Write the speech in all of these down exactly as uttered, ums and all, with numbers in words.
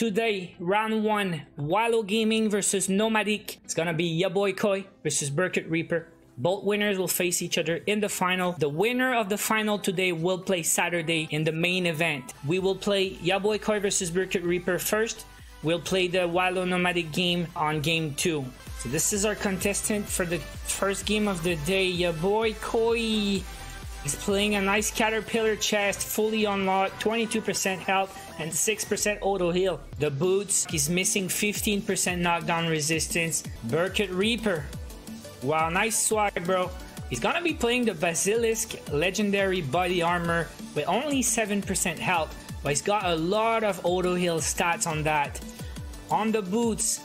today, round one, WYLO Gaming versus Nomadic. It's gonna be Ya Boy Koi versus Burkut Reaper. Both winners will face each other in the final. The winner of the final today will play Saturday in the main event. We will play Ya Boy Koi versus Burkut Reaper first. We'll play the WYLO Nomadic game on game two. So this is our contestant for the first game of the day. Ya Boy Koi is playing a nice Caterpillar chest, fully unlocked, twenty-two percent health and six percent auto heal. The boots, he's missing fifteen percent knockdown resistance. Burkut Reaper. Wow, nice swag, bro. He's gonna be playing the Basilisk legendary body armor with only seven percent health, but he's got a lot of auto heal stats on that. On the boots,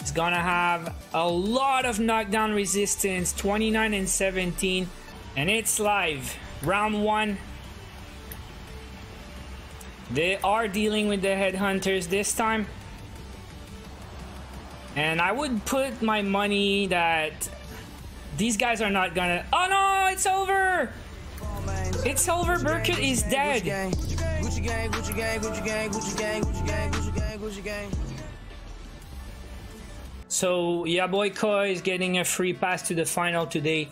he's gonna have a lot of knockdown resistance, twenty-nine and seventeen, and it's live. Round one. They are dealing with the headhunters this time. And I would put my money that these guys are not gonna... Oh no, it's over! It's over, Burkut is dead. So Ya Boy Koi is getting a free pass to the final today.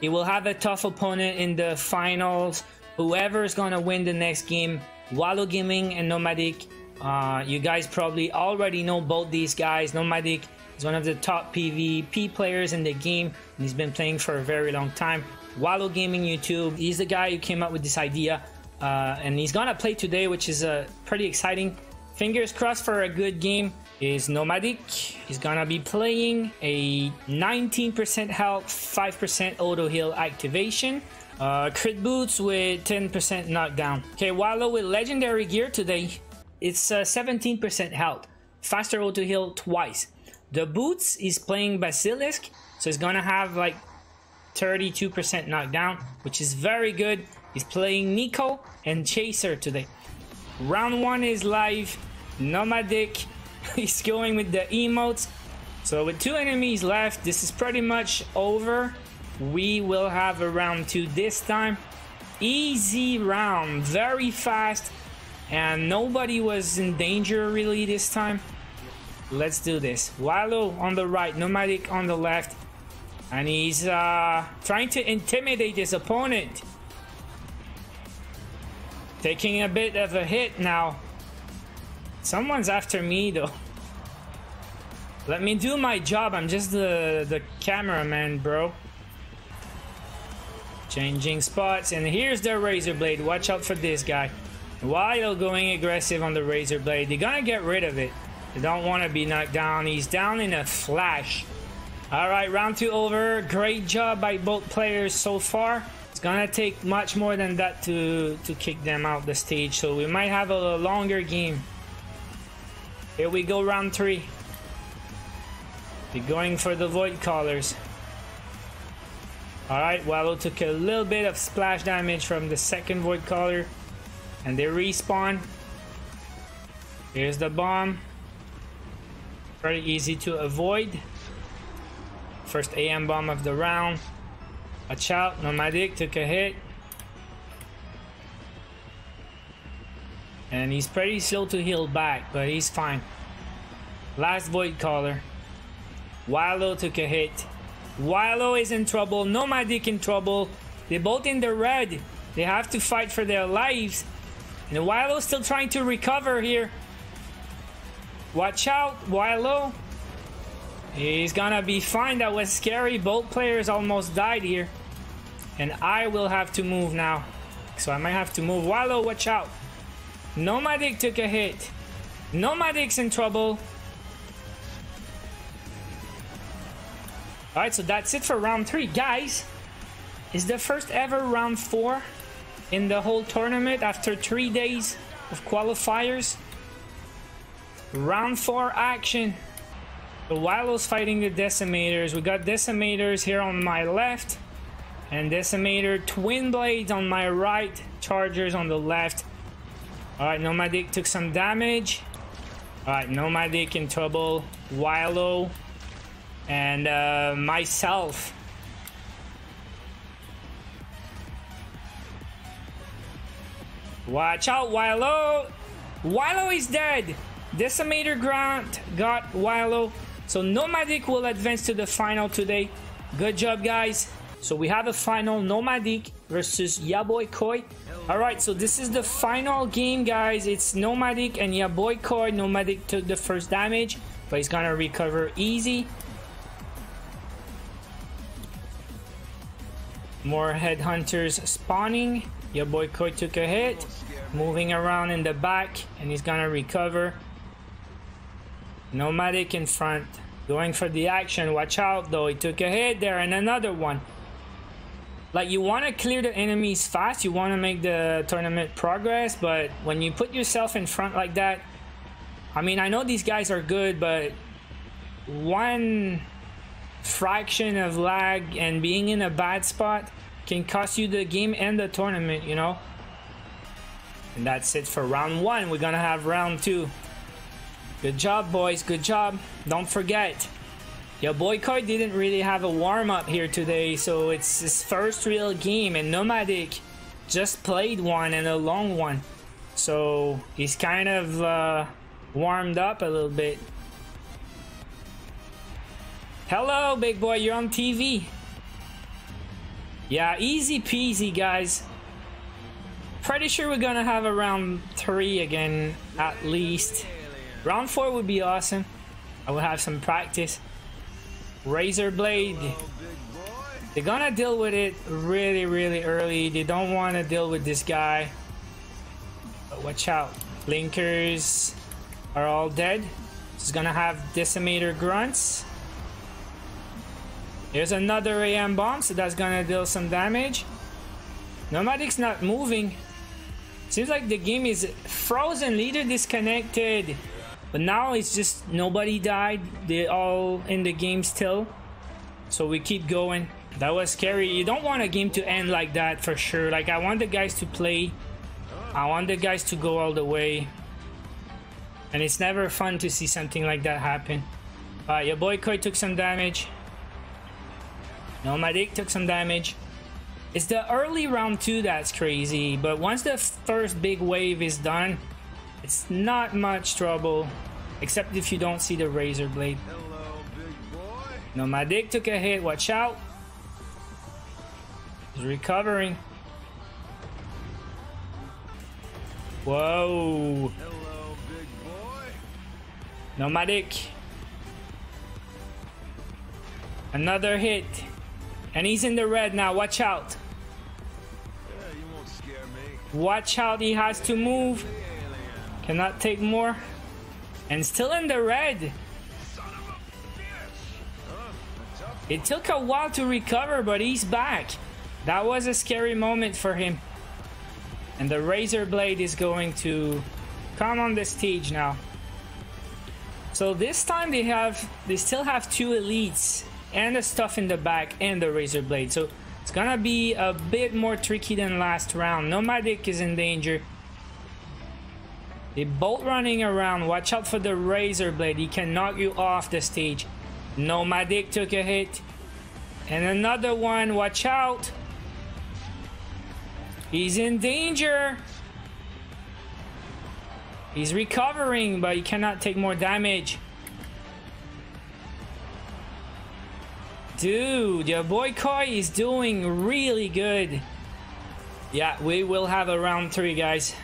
He will have a tough opponent in the finals. Whoever is gonna win the next game, WYLO Gaming and Nomadic. Uh, you guys probably already know both these guys. Nomadic is one of the top PvP players in the game, and he's been playing for a very long time. WYLO Gaming YouTube, he's the guy who came up with this idea, uh, and he's gonna play today, which is uh, pretty exciting. Fingers crossed for a good game. Is Nomadic. He's gonna be playing a nineteen percent health, five percent auto heal activation. Uh, crit boots with ten percent knockdown. Okay, WYLO with legendary gear today. It's uh, seventeen percent health, faster auto heal twice. The boots is playing Basilisk, so it's gonna have like thirty-two percent knockdown, which is very good. He's playing Nico and Chaser today. Round one is live. Nomadic, he's going with the emotes. So with two enemies left, this is pretty much over. We will have a round two this time. Easy round, very fast. And nobody was in danger really this time. Let's do this. WYLO on the right, Nomadic on the left. And he's uh, trying to intimidate his opponent. Taking a bit of a hit now. Someone's after me though. Let me do my job. I'm just the, the cameraman, bro. Changing spots. And here's the Razor Blade. Watch out for this guy. WYLO going aggressive on the Razor Blade. They're gonna get rid of it. They don't want to be knocked down. He's down in a flash. All right, round two over. Great job by both players so far. It's gonna take much more than that to to kick them out the stage, so we might have a longer game. Here we go, round three. They're going for the Void Callers. All right, WYLO took a little bit of splash damage from the second Void Caller. And they respawn. Here's the bomb. Very easy to avoid. First A M bomb of the round. Watch out, Nomadic took a hit. And he's pretty slow to heal back, but he's fine. Last Void Caller. WYLO took a hit. WYLO is in trouble. Nomadic in trouble. They're both in the red. They have to fight for their lives. And WYLO's still trying to recover here. Watch out, WYLO. He's gonna be fine. That was scary. Both players almost died here. And I will have to move now. So I might have to move. WYLO, watch out. Nomadic took a hit. Nomadic's in trouble. Alright, so that's it for round three, guys. It's the first ever round four in the whole tournament after three days of qualifiers. Round four action. The WYLO's fighting the Decimators. We got Decimators here on my left and Decimator Twin Blades on my right, Chargers on the left. All right, Nomadic took some damage. All right, Nomadic in trouble, WYLO and uh, myself. Watch out, WYLO. WYLO is dead. Decimator Grant got WYLO. So Nomadic will advance to the final today. Good job, guys. So we have a final, Nomadic versus Ya Boy Koi. Alright, so this is the final game, guys. It's Nomadic and Ya Boy Koi. Nomadic took the first damage, but he's gonna recover easy. More headhunters spawning. Ya Boy Koi took a hit, moving around in the back, and he's gonna recover. Nomadic in front, going for the action. Watch out though, he took a hit there, and another one. Like, you want to clear the enemies fast, you want to make the tournament progress, but when you put yourself in front like that, I mean, I know these guys are good, but one fraction of lag and being in a bad spot can cost you the game and the tournament, you know? And that's it for round one. We're gonna have round two. Good job, boys, good job. Don't forget, Ya Boy Koi didn't really have a warm-up here today, so it's his first real game, and Nomadic just played one, and a long one. So he's kind of uh, warmed up a little bit. Hello, big boy, you're on T V. Yeah, easy peasy, guys. Pretty sure we're gonna have a round three again, at least. Round four would be awesome. I will have some practice. Razor Blade. They're gonna deal with it really, really early. They don't want to deal with this guy. But watch out. Blinkers are all dead. It's gonna have Decimator Grunts. There's another A M bomb, so that's gonna deal some damage. Nomadic's not moving. Seems like the game is frozen, leader disconnected. But now it's just nobody died. They're all in the game still. So we keep going. That was scary. You don't want a game to end like that, for sure. Like, I want the guys to play. I want the guys to go all the way. And it's never fun to see something like that happen. Uh, Ya Boy Koi took some damage. Nomadic took some damage. It's the early round two that's crazy. But once the first big wave is done, it's not much trouble, except if you don't see the Razor Blade. Hello, big boy. Nomadic took a hit, watch out. He's recovering. Whoa. Hello, big boy. Nomadic. Another hit. And he's in the red now, watch out. Yeah, you won't scare me. Watch out, he has to move. Cannot take more, and still in the red. Son of a bitch. It took a while to recover, but he's back. That was a scary moment for him. And the Razor Blade is going to come on the stage now. So this time they have, they still have two elites and the stuff in the back and the Razor Blade. So it's gonna be a bit more tricky than last round. Nomadic is in danger. They're both running around. Watch out for the Razor Blade. He can knock you off the stage. Nomadic took a hit. And another one. Watch out. He's in danger. He's recovering, but he cannot take more damage. Dude, Ya Boy Koi is doing really good. Yeah, we will have a round three, guys.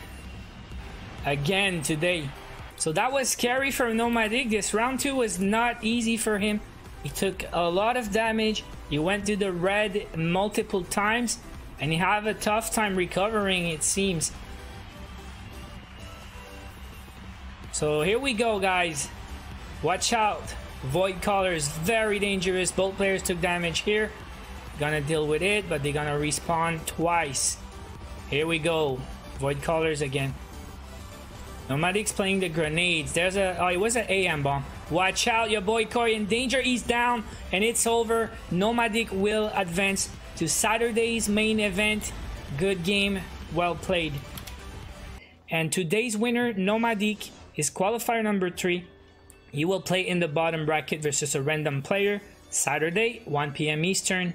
Again today. So that was scary for Nomadic. This round two was not easy for him. He took a lot of damage. He went to the red multiple times, and he had a tough time recovering, it seems. So here we go, guys. Watch out. Void Caller is very dangerous. Both players took damage here. Gonna deal with it, but they're gonna respawn twice. Here we go. Void Callers again. Nomadic's playing the grenades. There's a... Oh, it was an A M bomb. Watch out, Ya Boy Koi in danger. He's down, and it's over. Nomadic will advance to Saturday's main event. Good game. Well played. And today's winner, Nomadic, is qualifier number three. He will play in the bottom bracket versus a random player Saturday, one P M Eastern.